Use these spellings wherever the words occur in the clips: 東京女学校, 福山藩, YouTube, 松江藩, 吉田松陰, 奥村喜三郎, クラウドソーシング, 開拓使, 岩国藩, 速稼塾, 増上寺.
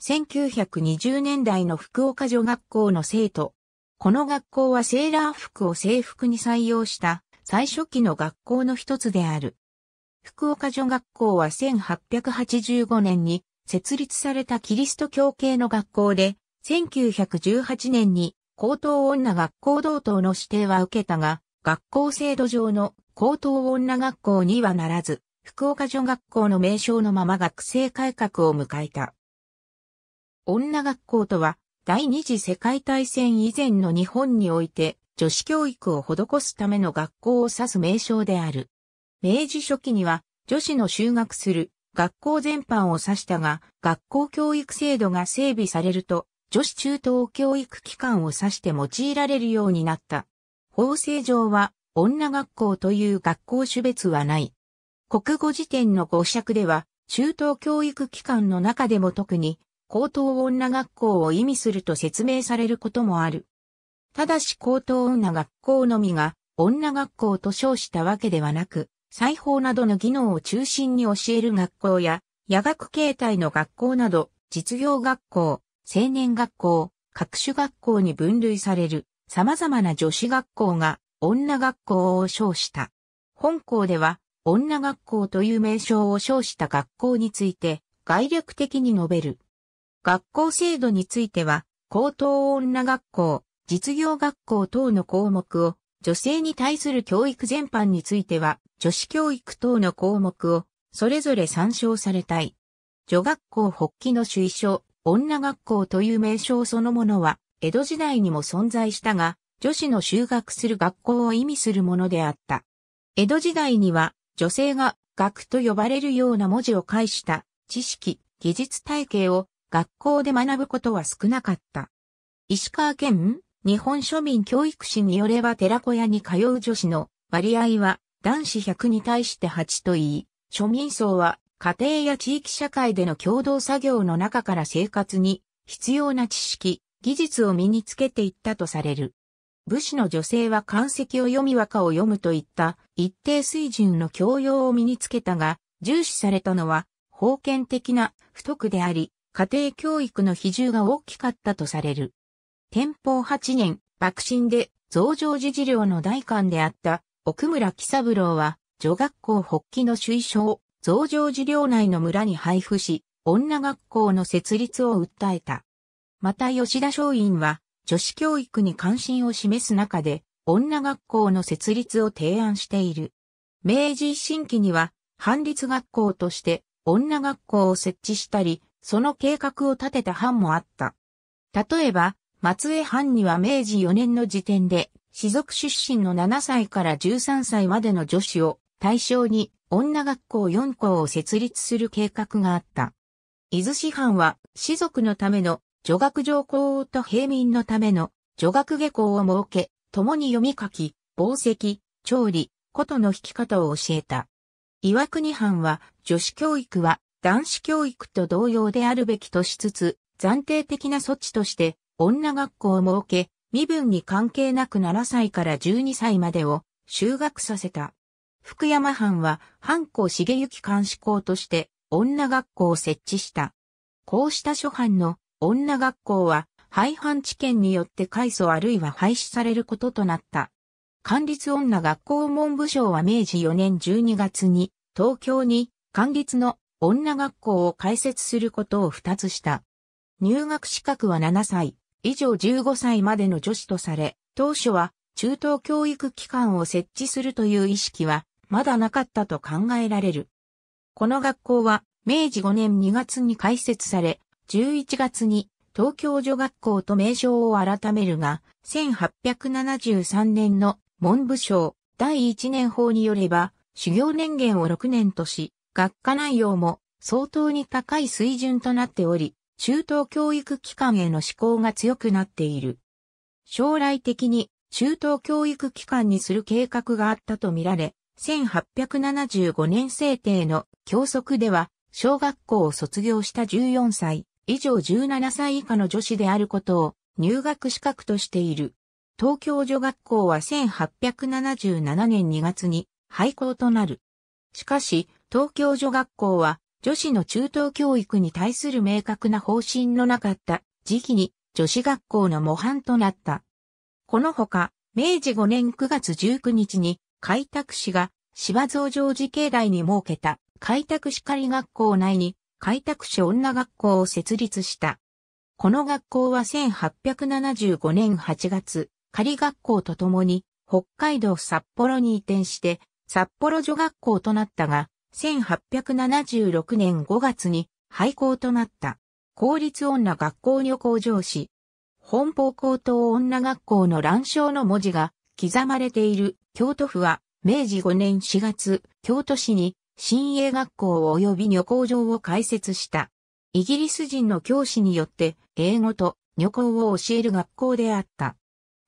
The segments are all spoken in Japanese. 1920年代の福岡女学校の生徒。この学校はセーラー服を制服に採用した最初期の学校の一つである。福岡女学校は1885年に設立されたキリスト教系の学校で、1918年に高等女学校同等の指定は受けたが、学校制度上の高等女学校にはならず、福岡女学校の名称のまま学制改革を迎えた。女学校とは、第二次世界大戦以前の日本において女子教育を施すための学校を指す名称である。明治初期には女子の就学する学校全般を指したが、学校教育制度が整備されると女子中等教育機関を指して用いられるようになった。法制上は女学校という学校種別はない。国語辞典の語釈では中等教育機関の中でも特に高等女学校を意味すると説明されることもある。ただし高等女学校のみが女学校と称したわけではなく、裁縫などの技能を中心に教える学校や、夜学形態の学校など、実業学校、青年学校、各種学校に分類される様々な女子学校が女学校を称した。本校では女学校という名称を称した学校について概略的に述べる。学校制度については、高等女学校、実業学校等の項目を、女性に対する教育全般については、女子教育等の項目を、それぞれ参照されたい。女学校発起の主意書、女学校という名称そのものは、江戸時代にも存在したが、女子の就学する学校を意味するものであった。江戸時代には、女性が学と呼ばれるような文字を介した、知識、技術体系を、学校で学ぶことは少なかった。石川県日本庶民教育誌によれば寺子屋に通う女子の割合は男子100に対して8と言い、庶民層は家庭や地域社会での共同作業の中から生活に必要な知識、技術を身につけていったとされる。武士の女性は漢籍を読み和歌を読むといった一定水準の教養を身につけたが、重視されたのは封建的な不徳であり、家庭教育の比重が大きかったとされる。天保8年、幕臣で増上寺事領の代官であった奥村喜三郎は、女学校発起の主意書を増上寺領内の村に配布し、女学校の設立を訴えた。また吉田松陰は、女子教育に関心を示す中で、女学校の設立を提案している。明治維新期には、藩立学校として女学校を設置したり、その計画を立てた藩もあった。例えば、松江藩には明治4年の時点で、士族出身の7歳から13歳までの女子を対象に女学校4校を設立する計画があった。伊豆市藩は、士族のための女学上校と平民のための女学下校を設け、共に読み書き、紡績、調理、琴の弾き方を教えた。岩国藩は、女子教育は、男子教育と同様であるべきとしつつ、暫定的な措置として、女学校を設け、身分に関係なく7歳から12歳までを就学させた。福山藩は、藩校茂行監視校として、女学校を設置した。こうした諸藩の女学校は、廃藩置県によって改組あるいは廃止されることとなった。官立女学校文部省は明治4年12月に、東京に官立の女学校を開設することを二つした。入学資格は7歳以上15歳までの女子とされ、当初は中等教育機関を設置するという意識はまだなかったと考えられる。この学校は明治5年2月に開設され、11月に東京女学校と名称を改めるが、1873年の文部省第1年法によれば、修行年限を6年とし、学科内容も相当に高い水準となっており、中等教育機関への志向が強くなっている。将来的に中等教育機関にする計画があったとみられ、1875年制定の教則では、小学校を卒業した14歳以上17歳以下の女子であることを入学資格としている。東京女学校は1877年2月に廃校となる。しかし、東京女学校は女子の中等教育に対する明確な方針のなかった時期に女子学校の模範となった。このほか、明治5年9月19日に開拓使が芝増上寺境内に設けた開拓使仮学校内に開拓使女学校を設立した。この学校は1875年8月、仮学校とともに北海道札幌に移転して札幌女学校となったが、1876年5月に廃校となった。公立女学校女校上紙。本邦高等女学校の覧章の文字が刻まれている京都府は明治5年4月、京都市に新英学校及び女校場を開設した。イギリス人の教師によって英語と女校を教える学校であった。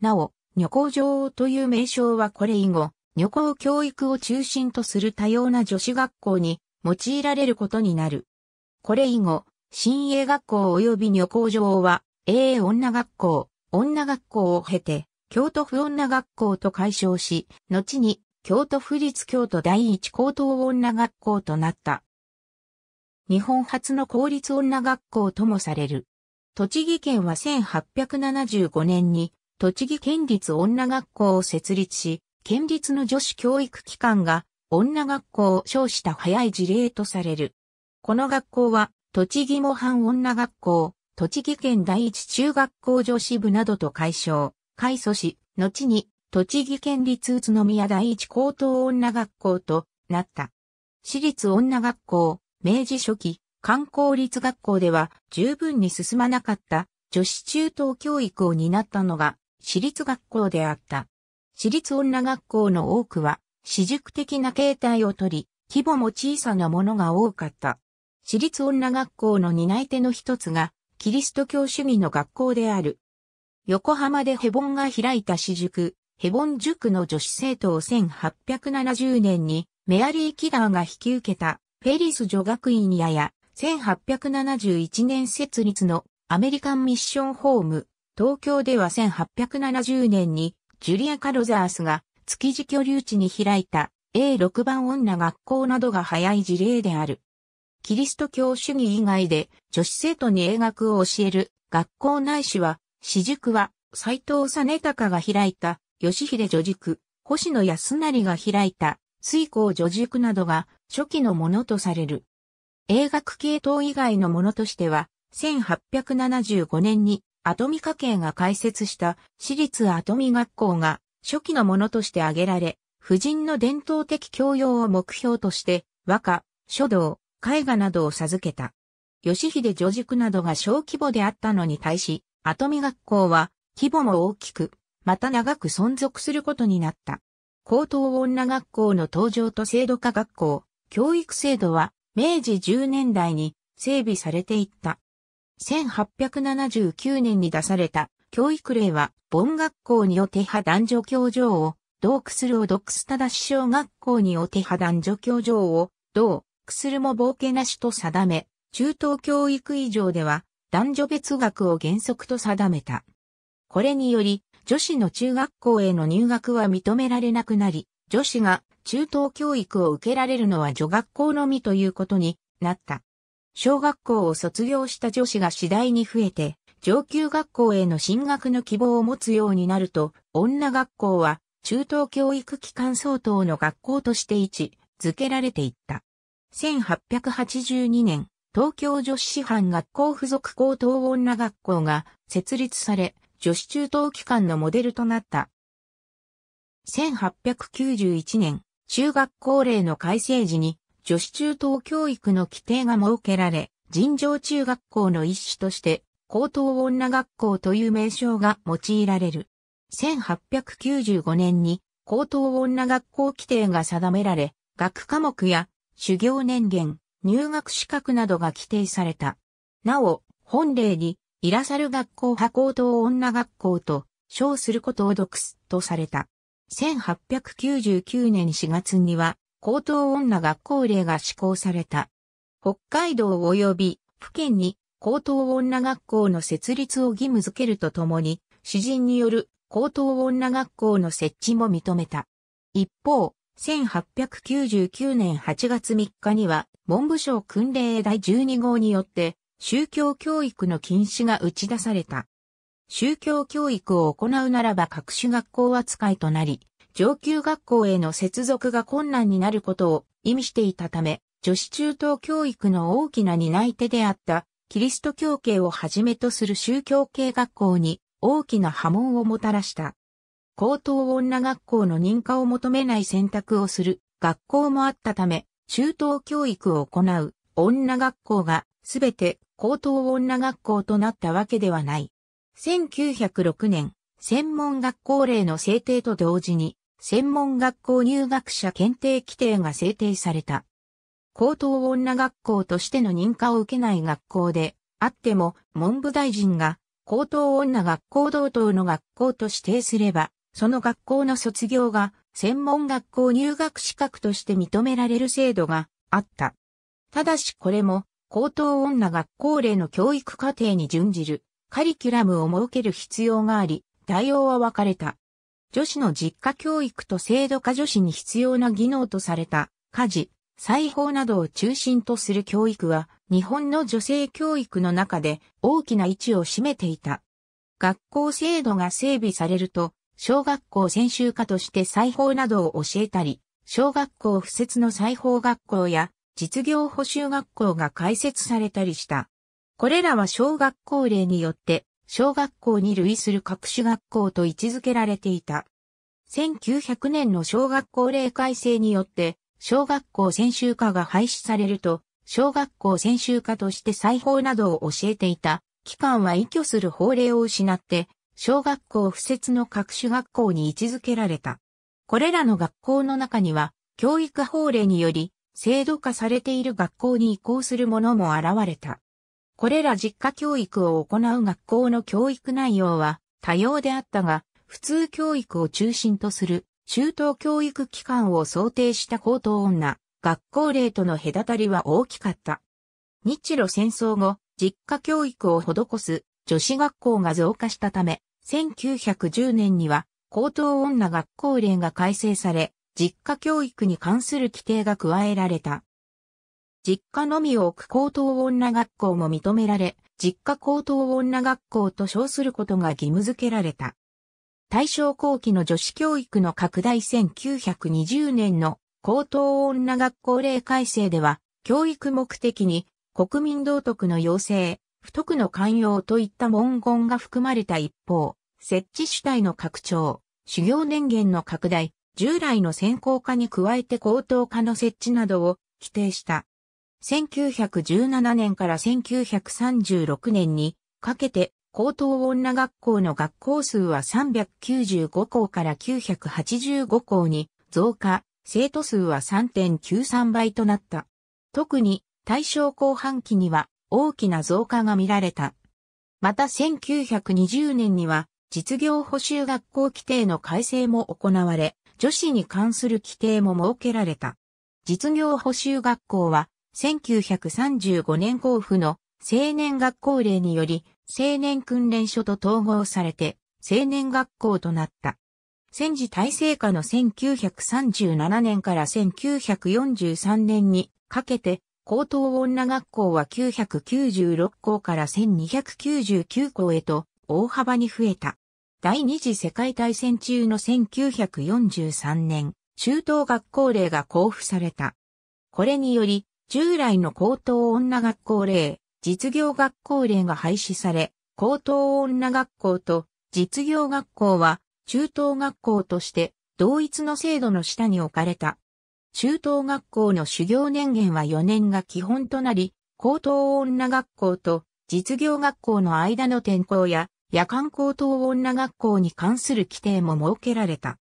なお、女校場という名称はこれ以後、女校教育を中心とする多様な女子学校に用いられることになる。これ以後、新英学校及び女校場は、英女学校、女学校を経て、京都府女学校と改称し、後に京都府立京都第一高等女学校となった。日本初の公立女学校ともされる。栃木県は1875年に、栃木県立女学校を設立し、県立の女子教育機関が女学校を称した早い事例とされる。この学校は、栃木模範女学校、栃木県第一中学校女子部などと改称、改組し、後に栃木県立宇都宮第一高等女学校となった。私立女学校、明治初期、官公立学校では十分に進まなかった女子中等教育を担ったのが私立学校であった。私立女学校の多くは、私塾的な形態をとり、規模も小さなものが多かった。私立女学校の担い手の一つが、キリスト教主義の学校である。横浜でヘボンが開いた私塾、ヘボン塾の女子生徒を1870年に、メアリー・キラーが引き受けた、フェリス女学院や1871年設立のアメリカンミッションホーム、東京では1870年に、ジュリア・カロザースが築地居留地に開いた A6 番女学校などが早い事例である。キリスト教主義以外で女子生徒に英学を教える学校ないしは、私塾は斎藤実高が開いた吉秀女塾、星野安成が開いた水光女塾などが初期のものとされる。英学系統以外のものとしては、1875年に跡見家系が開設した私立跡見学校が初期のものとして挙げられ、婦人の伝統的教養を目標として和歌、書道、絵画などを授けた。吉秀女塾などが小規模であったのに対し、跡見学校は規模も大きく、また長く存続することになった。高等女学校の登場と制度化学校、教育制度は明治10年代に整備されていった。1879年に出された教育令は、凡学校にお手派男女教場を、同区するを独区正し小学校にお手派男女教場を、同区するも棒けなしと定め、中等教育以上では、男女別学を原則と定めた。これにより、女子の中学校への入学は認められなくなり、女子が中等教育を受けられるのは女学校のみということになった。小学校を卒業した女子が次第に増えて、上級学校への進学の希望を持つようになると、女学校は中等教育機関相当の学校として位置づけられていった。1882年、東京女子師範学校附属高等女学校が設立され、女子中等機関のモデルとなった。1891年、中学校令の改正時に、女子中等教育の規定が設けられ、尋常中学校の一種として、高等女学校という名称が用いられる。1895年に高等女学校規定が定められ、学科目や修行年限、入学資格などが規定された。なお、本令に、イラサル学校派高等女学校と称することを独すとされた。1899年4月には、高等女学校令が施行された。北海道及び府県に高等女学校の設立を義務付けるとともに、私人による高等女学校の設置も認めた。一方、1899年8月3日には、文部省訓令第12号によって、宗教教育の禁止が打ち出された。宗教教育を行うならば各種学校扱いとなり、上級学校への接続が困難になることを意味していたため、女子中等教育の大きな担い手であった、キリスト教系をはじめとする宗教系学校に大きな波紋をもたらした。高等女学校の認可を求めない選択をする学校もあったため、中等教育を行う女学校がすべて高等女学校となったわけではない。1906年、専門学校令の制定と同時に、専門学校入学者検定規定が制定された。高等女学校としての認可を受けない学校であっても、文部大臣が高等女学校同等の学校と指定すれば、その学校の卒業が専門学校入学資格として認められる制度があった。ただしこれも高等女学校令の教育課程に準じるカリキュラムを設ける必要があり、対応は分かれた。女子の実家教育と制度化女子に必要な技能とされた家事、裁縫などを中心とする教育は日本の女性教育の中で大きな位置を占めていた。学校制度が整備されると、小学校専修科として裁縫などを教えたり、小学校附設の裁縫学校や実業補習学校が開設されたりした。これらは小学校令によって小学校に類する各種学校と位置づけられていた。1900年の小学校令改正によって小学校専修科が廃止されると、小学校専修科として裁縫などを教えていた機関は依拠する法令を失って、小学校附設の各種学校に位置づけられた。これらの学校の中には、教育法令により、制度化されている学校に移行するものも現れた。これら実家教育を行う学校の教育内容は多様であったが、普通教育を中心とする中等教育機関を想定した高等女学校令との隔たりは大きかった。日露戦争後、実家教育を施す女子学校が増加したため、1910年には高等女学校令が改正され、実家教育に関する規定が加えられた。実家のみを置く高等女学校も認められ、実家高等女学校と称することが義務付けられた。大正後期の女子教育の拡大1920年の高等女学校令改正では、教育目的に国民道徳の養成、不徳の寛容といった文言が含まれた一方、設置主体の拡張、修行年限の拡大、従来の専攻科に加えて高等科の設置などを規定した。1917年から1936年にかけて高等女学校の学校数は395校から985校に増加、生徒数は 3.93 倍となった。特に大正後半期には大きな増加が見られた。また1920年には実業補習学校規定の改正も行われ、女子に関する規定も設けられた。実業補習学校は1935年公布の青年学校令により青年訓練所と統合されて青年学校となった。戦時体制下の1937年から1943年にかけて高等女学校は996校から1299校へと大幅に増えた。第二次世界大戦中の1943年、中等学校令が公布された。これにより、従来の高等女学校令、実業学校令が廃止され、高等女学校と実業学校は中等学校として同一の制度の下に置かれた。中等学校の修行年限は4年が基本となり、高等女学校と実業学校の間の転校や夜間高等女学校に関する規定も設けられた。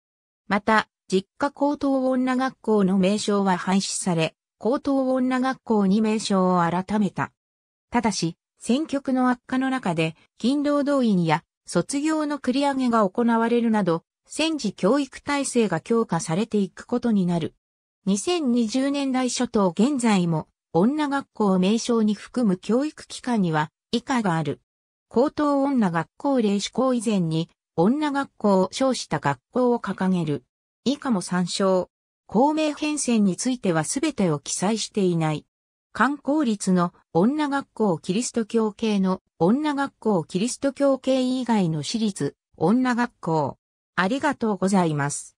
また、実家高等女学校の名称は廃止され、高等女学校に名称を改めた。ただし、戦局の悪化の中で、勤労動員や卒業の繰り上げが行われるなど、戦時教育体制が強化されていくことになる。2020年代初頭現在も、女学校を名称に含む教育機関には以下がある。高等女学校令施行以前に、女学校を称した学校を掲げる。以下も参照。校名変遷についてはすべてを記載していない。環光律の女学校キリスト教系の女学校キリスト教系以外の私立女学校。ありがとうございます。